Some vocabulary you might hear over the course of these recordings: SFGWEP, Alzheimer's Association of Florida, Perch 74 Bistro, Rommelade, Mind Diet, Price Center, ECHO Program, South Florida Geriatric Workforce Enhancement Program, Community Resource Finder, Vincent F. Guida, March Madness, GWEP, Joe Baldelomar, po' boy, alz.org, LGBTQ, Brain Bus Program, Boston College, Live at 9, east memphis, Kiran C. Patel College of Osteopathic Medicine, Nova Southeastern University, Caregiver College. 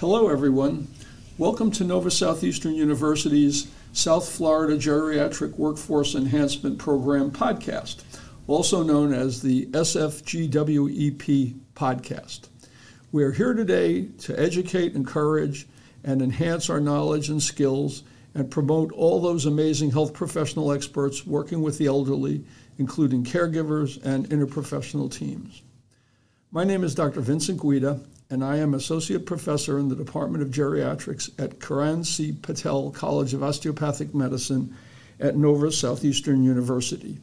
Hello everyone. Welcome to Nova Southeastern University's South Florida Geriatric Workforce Enhancement Program podcast, also known as the SFGWEP podcast. We are here today to educate, encourage, and enhance our knowledge and skills and promote all those amazing health professional experts working with the elderly, including caregivers and interprofessional teams. My name is Dr. Vincent Guida, and I am Associate Professor in the Department of Geriatrics at Kiran C. Patel College of Osteopathic Medicine at Nova Southeastern University.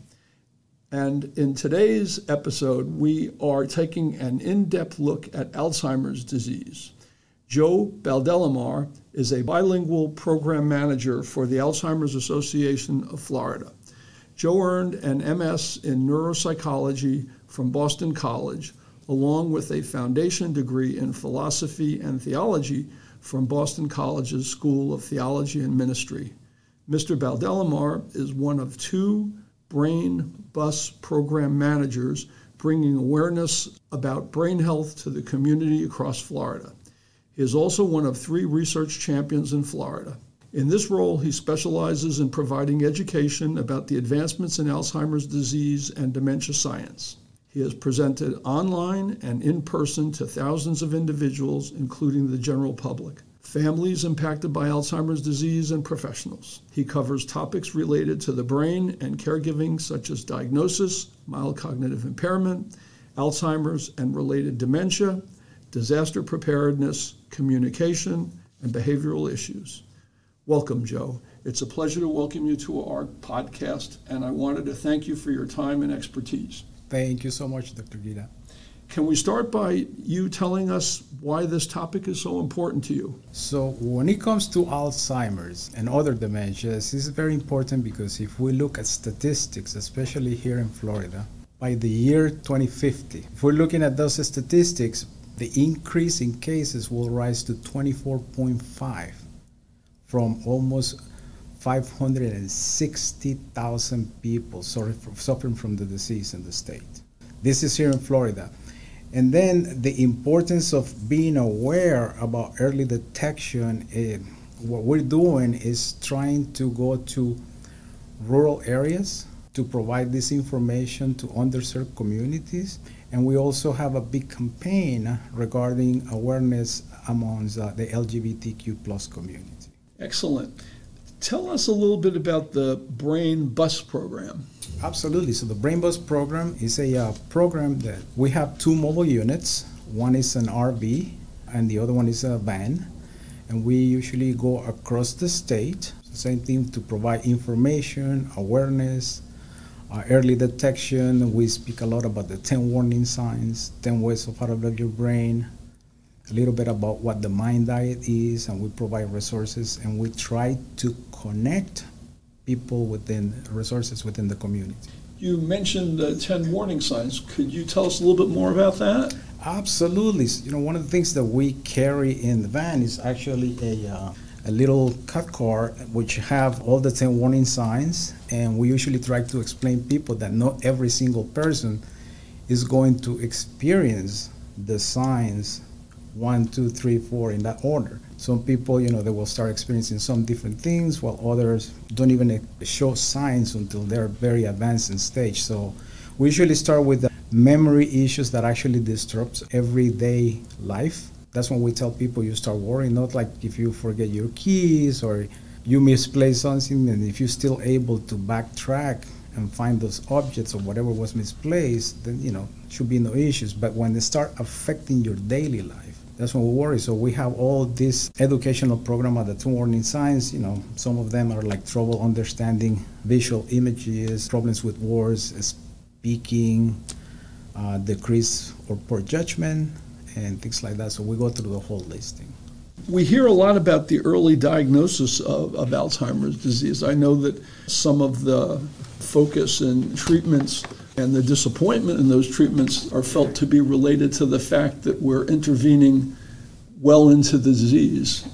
And in today's episode, we are taking an in-depth look at Alzheimer's disease. Joe Baldelomar is a bilingual program manager for the Alzheimer's Association of Florida. Joe earned an MS in neuropsychology from Boston College, along with a foundation degree in philosophy and theology from Boston College's School of Theology and Ministry. Mr. Baldelomar is one of two Brain Bus Program managers bringing awareness about brain health to the community across Florida. He is also one of three research champions in Florida. In this role, he specializes in providing education about the advancements in Alzheimer's disease and dementia science. He has presented online and in person to thousands of individuals, including the general public, families impacted by Alzheimer's disease, and professionals. He covers topics related to the brain and caregiving, such as diagnosis, mild cognitive impairment, Alzheimer's and related dementia, disaster preparedness, communication, and behavioral issues. Welcome, Joe. It's a pleasure to welcome you to our podcast, and I wanted to thank you for your time and expertise. Thank you so much, Dr. Guida. Can we start by you telling us why this topic is so important to you? So when it comes to Alzheimer's and other dementias, it's very important because if we look at statistics, especially here in Florida, by the year 2050, if we're looking at those statistics, the increase in cases will rise to 24.5 from almost 560,000 people suffering from the disease in the state. This is here in Florida. And then the importance of being aware about early detection. What we're doing is trying to go to rural areas to provide this information to underserved communities. And we also have a big campaign regarding awareness amongst the LGBTQ plus community. Excellent. Tell us a little bit about the Brain Bus Program. Absolutely. So the Brain Bus Program is a program that we have two mobile units. One is an RV and the other one is a van. And we usually go across the state, same thing, to provide information, awareness, early detection. We speak a lot about the 10 warning signs, 10 ways of how to love your brain, a little bit about what the Mind Diet is, and we provide resources, and we try to connect people within resources within the community. You mentioned 10 warning signs. Could you tell us a little bit more about that? Absolutely. You know, one of the things that we carry in the van is actually a little cut card which have all the 10 warning signs, and we usually try to explain people that not every single person is going to experience the signs 1, 2, 3, 4 in that order. Some people, you know, they will start experiencing some different things, while others don't even show signs until they're very advanced in stage. So we usually start with the memory issues that actually disrupts everyday life. That's when we tell people you start worrying, not like if you forget your keys or you misplace something, and if you're still able to backtrack and find those objects or whatever was misplaced, then, you know, should be no issues. But when they start affecting your daily life, that's when we worry. So we have all this educational program at the 10 warning signs. You know, some of them are like trouble understanding visual images, problems with words, speaking, decrease or poor judgment, and things like that. So we go through the whole listing. We hear a lot about the early diagnosis of Alzheimer's disease. I know that some of the focus in treatments and the disappointment in those treatments are felt to be related to the fact that we're intervening well into the disease,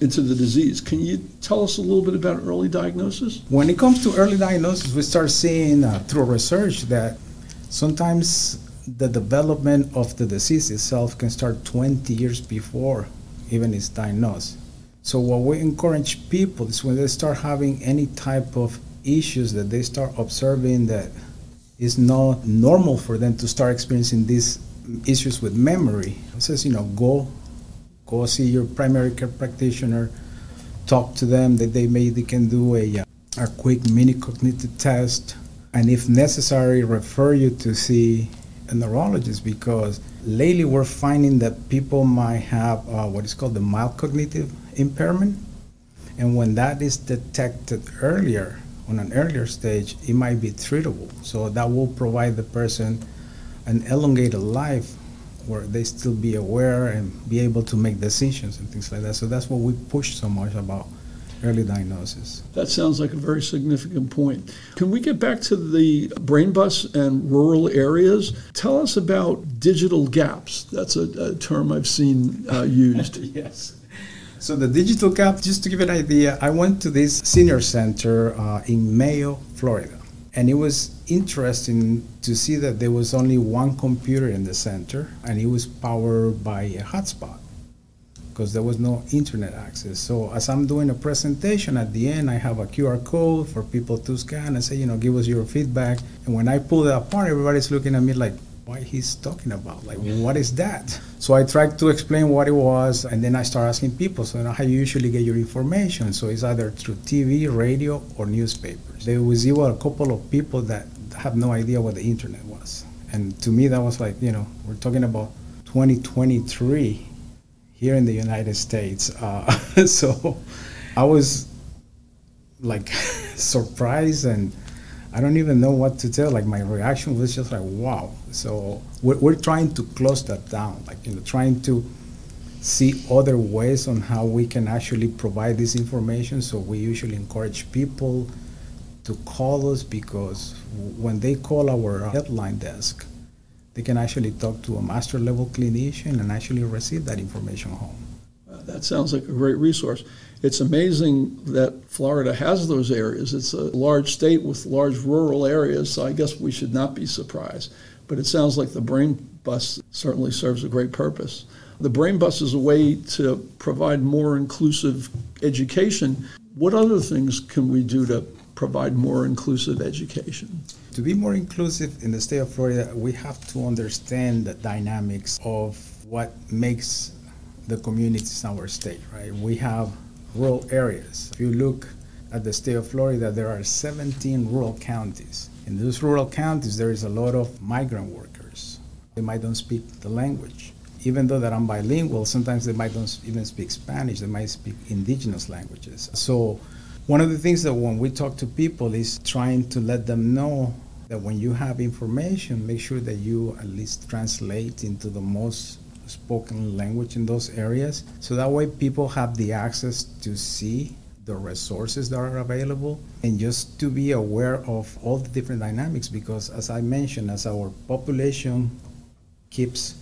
Can you tell us a little bit about early diagnosis? When it comes to early diagnosis, we start seeing through research that sometimes the development of the disease itself can start 20 years before even is diagnosed. So what we encourage people is when they start having any type of issues that they start observing that is not normal for them to start experiencing these issues with memory. It says, you know, go see your primary care practitioner, talk to them that they can do a quick mini cognitive test, and if necessary, refer you to see a neurologist, because lately we're finding that people might have what is called the mild cognitive impairment, and when that is detected earlier, on an earlier stage, it might be treatable. So that will provide the person an elongated life where they still be aware and be able to make decisions and things like that. So that's what we push so much about early diagnosis. That sounds like a very significant point. Can we get back to the Brain Bus and rural areas? Tell us about digital gaps. That's a term I've seen used. Yes. So the digital gap, just to give you an idea, I went to this senior center in Mayo, Florida, and it was interesting to see that there was only one computer in the center, and it was powered by a hotspot because there was no internet access. So as I'm doing a presentation, at the end I have a QR code for people to scan and say, you know, give us your feedback. And when I pull that apart, everybody's looking at me like, what he's talking about, like, what is that? So I tried to explain what it was, and then I started asking people, so you know, how you usually get your information. So it's either through TV, radio, or newspapers. There was even a couple of people that have no idea what the internet was. And to me, that was like, you know, we're talking about 2023 here in the United States. So I was like surprised, and I don't even know what to tell. Like, my reaction was just like, wow. So we're trying to close that down, like, you know, trying to see other ways on how we can actually provide this information. So we usually encourage people to call us, because when they call our helpline desk, they can actually talk to a master level clinician and actually receive that information home. That sounds like a great resource. It's amazing that Florida has those areas. It's a large state with large rural areas, so I guess we should not be surprised. But it sounds like the Brain Bus certainly serves a great purpose. The Brain Bus is a way to provide more inclusive education. What other things can we do to provide more inclusive education? To be more inclusive in the state of Florida, we have to understand the dynamics of what makes the communities in our state, right? We have rural areas. If you look at the state of Florida, there are 17 rural counties. In those rural counties, there is a lot of migrant workers. They might don't speak the language. Even though that I'm bilingual, sometimes they might don't even speak Spanish. They might speak indigenous languages. So one of the things that when we talk to people is trying to let them know that when you have information, make sure that you at least translate into the most spoken language in those areas, so that way people have the access to see the resources that are available, and just to be aware of all the different dynamics, because as I mentioned, as our population keeps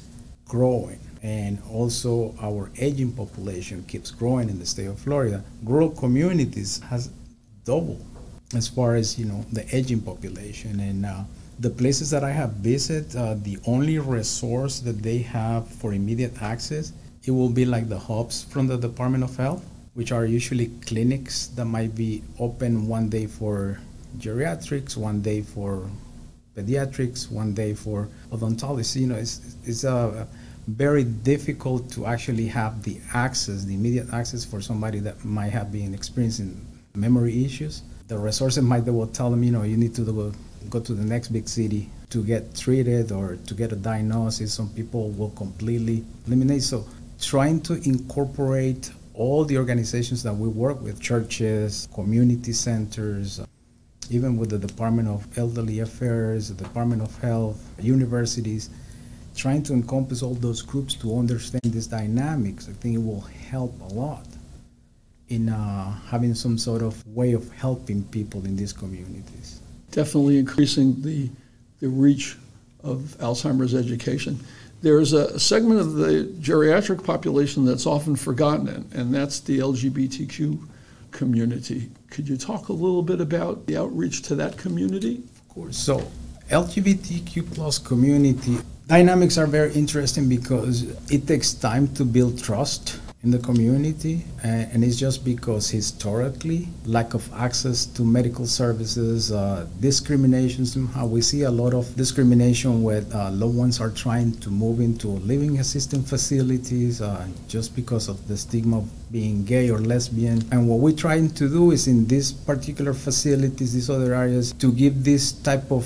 growing and also our aging population keeps growing in the state of Florida, rural communities has doubled as far as, you know, the aging population. And the places that I have visited, the only resource that they have for immediate access, it will be like the hubs from the Department of Health, which are usually clinics that might be open one day for geriatrics, one day for pediatrics, one day for odontology. You know, it's very difficult to actually have the access, the immediate access for somebody that might have been experiencing memory issues. The resources might, they will tell them, you know, you need to go to the next big city to get treated or to get a diagnosis. Some people will completely eliminate. So trying to incorporate all the organizations that we work with, churches, community centers, even with the Department of Elderly Affairs, the Department of Health, universities, trying to encompass all those groups to understand these dynamics, I think it will help a lot in having some sort of way of helping people in these communities. Definitely increasing the reach of Alzheimer's education. There's a segment of the geriatric population that's often forgotten, and that's the LGBTQ community. Could you talk a little bit about the outreach to that community? Of course. So LGBTQ plus community dynamics are very interesting because it takes time to build trust in the community, and it's just because historically, lack of access to medical services, discrimination, somehow we see a lot of discrimination where loved ones are trying to move into living assistant facilities just because of the stigma of being gay or lesbian. And what we're trying to do is in these particular facilities, these other areas, to give this type of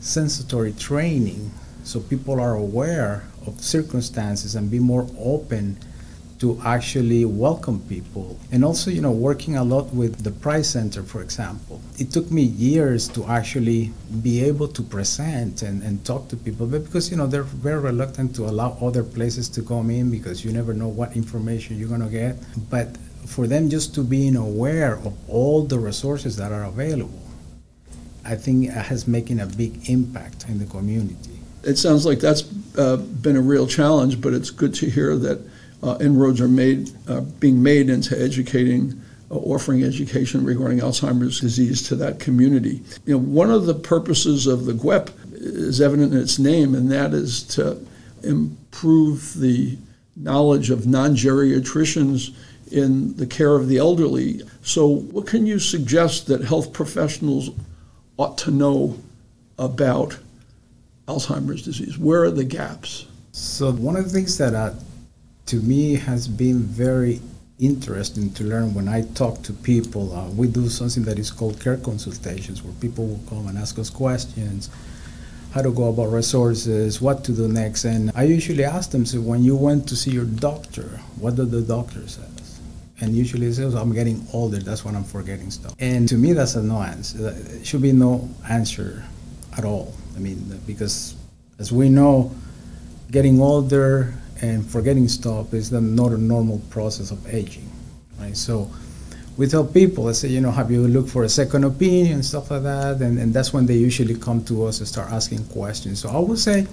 sensory training so people are aware of circumstances and be more open to actually welcome people. And also, you know, working a lot with the Price Center, for example. It took me years to actually be able to present and talk to people, but because, you know, they're very reluctant to allow other places to come in because you never know what information you're gonna get. But for them just to being aware of all the resources that are available, I think it has making a big impact in the community. It sounds like that's been a real challenge, but it's good to hear that inroads are made, being made into educating, offering education regarding Alzheimer's disease to that community. You know, one of the purposes of the GWEP is evident in its name, and that is to improve the knowledge of non-geriatricians in the care of the elderly. So what can you suggest that health professionals ought to know about Alzheimer's disease? Where are the gaps? So one of the things that to me has been very interesting to learn when I talk to people. We do something that is called care consultations, where people will come and ask us questions, how to go about resources, what to do next. And I usually ask them, so when you went to see your doctor, what did the doctor say? And usually it says, I'm getting older, that's when I'm forgetting stuff. And to me, that's a no answer. There should be no answer at all. I mean, because as we know, getting older and forgetting stuff is not a normal process of aging, right? So we tell people, I say, you know, have you looked for a second opinion and stuff like that? And that's when they usually come to us and start asking questions. So I would say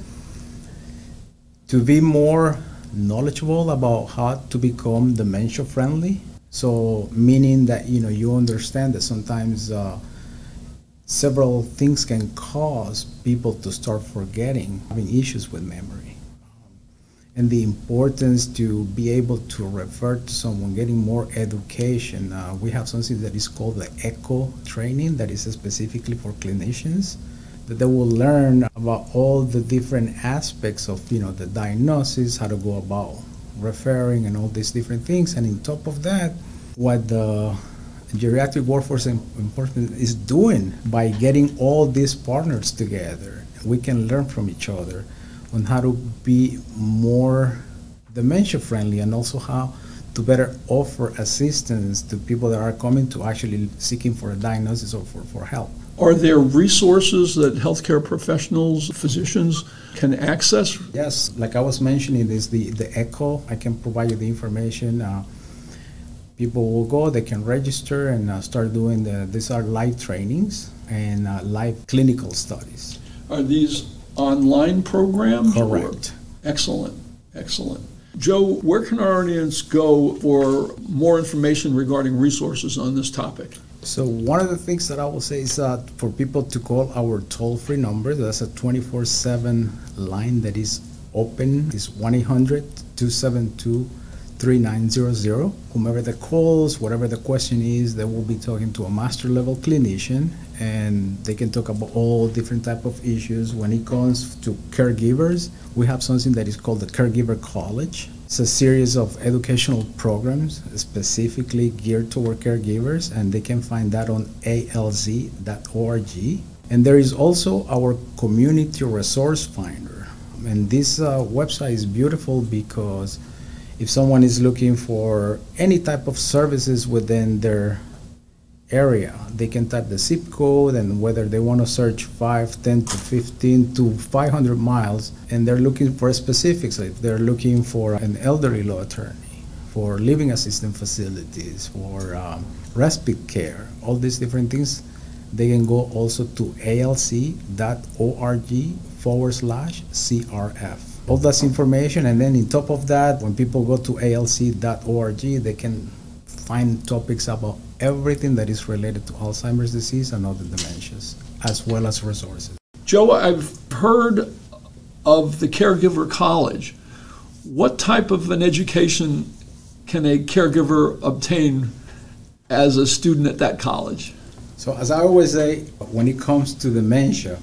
to be more knowledgeable about how to become dementia friendly. So meaning that, you know, you understand that sometimes several things can cause people to start forgetting, having issues with memory. And the importance to be able to refer to someone, getting more education. We have something that is called the ECHO training that is specifically for clinicians, that they will learn about all the different aspects of, you know, the diagnosis, how to go about referring and all these different things. And on top of that, what the Geriatric Workforce Enhancement is doing by getting all these partners together, we can learn from each other on how to be more dementia friendly and also how to better offer assistance to people that are coming to actually seeking for a diagnosis or for help. Are there resources that healthcare professionals, physicians can access? Yes, like I was mentioning, is the ECHO. I can provide you the information. People will go, they can register and start doing these are live trainings and live clinical studies. Are these online programs? Correct. Excellent, excellent. Joe, where can our audience go for more information regarding resources on this topic? So one of the things that I will say is for people to call our toll-free number. That's a 24/7 line that is open. It's 1-800-272-3900. Whomever that calls, whatever the question is, they will be talking to a master level clinician, and they can talk about all different type of issues. When it comes to caregivers, we have something that is called the Caregiver College. It's a series of educational programs specifically geared toward caregivers, and they can find that on alz.org. And there is also our Community Resource Finder. And this website is beautiful because if someone is looking for any type of services within their area, they can type the zip code and whether they want to search 5, 10 to 15 to 500 miles, and they're looking for specifics. If they're looking for an elderly law attorney, for living assistant facilities, for respite care, all these different things, they can go also to alz.org/CRF. All that's information, and then on top of that, when people go to alz.org, they can find topics about everything that is related to Alzheimer's disease and other dementias, as well as resources. Joe, I've heard of the Caregiver College. What type of an education can a caregiver obtain as a student at that college? So as I always say, when it comes to dementia,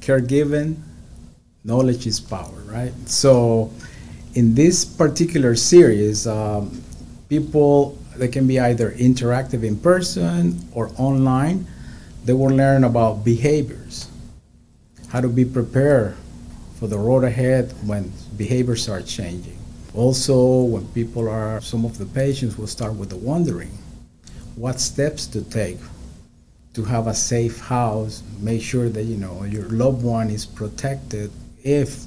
caregiving, knowledge is power, right? So in this particular series, people, they can be either interactive in person or online, they will learn about behaviors, how to be prepared for the road ahead when behaviors are changing. Also, when people are, some of the patients will start with the wondering, what steps to take to have a safe house, make sure that, you know, your loved one is protected if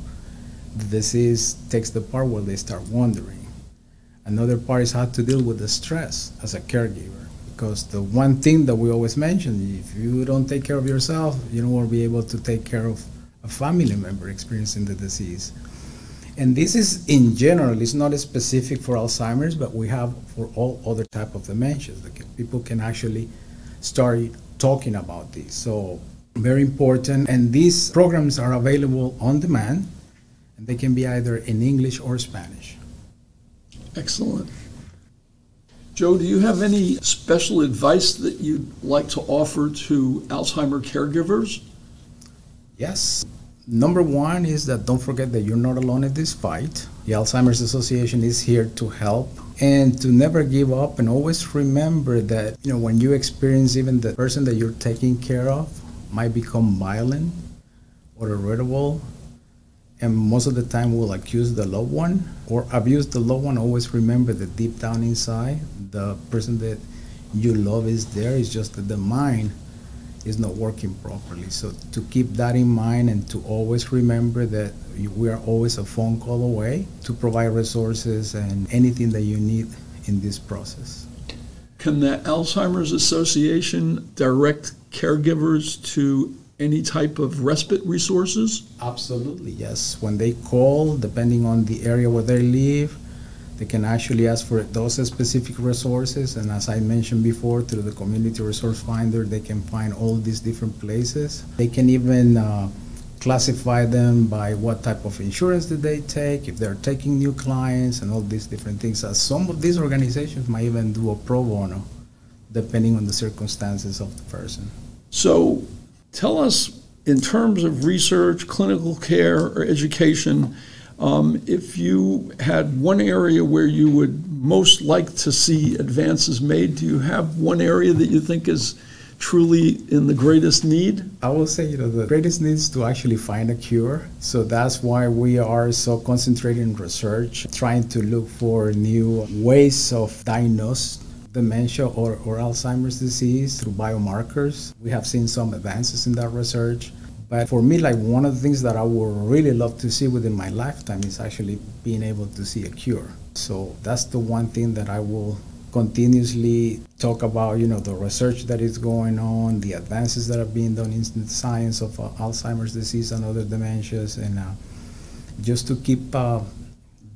the disease takes the part where they start wondering. Another part is how to deal with the stress as a caregiver, because the one thing that we always mention, if you don't take care of yourself, you don't want to be able to take care of a family member experiencing the disease. And this is in general, it's not specific for Alzheimer's, but we have for all other type of dementias. People can actually start talking about this. So very important. And these programs are available on demand, and they can be either in English or Spanish. Excellent. Joe, do you have any special advice that you'd like to offer to Alzheimer caregivers? Yes. Number one is that don't forget that you're not alone in this fight. The Alzheimer's Association is here to help and to never give up, and always remember that, you know, when you experience even the person that you're taking care of might become violent or irritable, and most of the time will accuse the loved one or abuse the loved one, always remember that deep down inside, the person that you love is there, it's just that the mind is not working properly. So to keep that in mind and to always remember that we are always a phone call away to provide resources and anything that you need in this process. Can the Alzheimer's Association direct caregivers to any type of respite resources? Absolutely, yes. When they call, depending on the area where they live, they can actually ask for those specific resources, and as I mentioned before, through the Community Resource Finder, they can find all these different places. They can even classify them by what type of insurance that they take, if they're taking new clients, and all these different things. Some of these organizations might even do a pro bono, depending on the circumstances of the person. So tell us, in terms of research, clinical care, or education, if you had one area where you would most like to see advances made, do you have one area that you think is truly in the greatest need? I will say, you know, the greatest need is to actually find a cure. So that's why we are so concentrated in research, trying to look for new ways of diagnosing dementia or Alzheimer's disease through biomarkers. We have seen some advances in that research. But for me, like, one of the things that I would really love to see within my lifetime is actually being able to see a cure. So that's the one thing that I will continuously talk about, you know, the research that is going on, the advances that are being done in the science of Alzheimer's disease and other dementias, and just to keep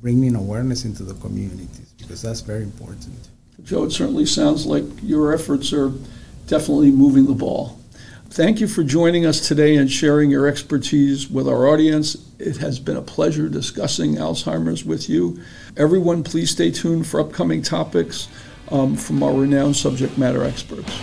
bringing awareness into the communities, because that's very important. Joe, it certainly sounds like your efforts are definitely moving the ball. Thank you for joining us today and sharing your expertise with our audience. It has been a pleasure discussing Alzheimer's with you. Everyone, please stay tuned for upcoming topics from our renowned subject matter experts.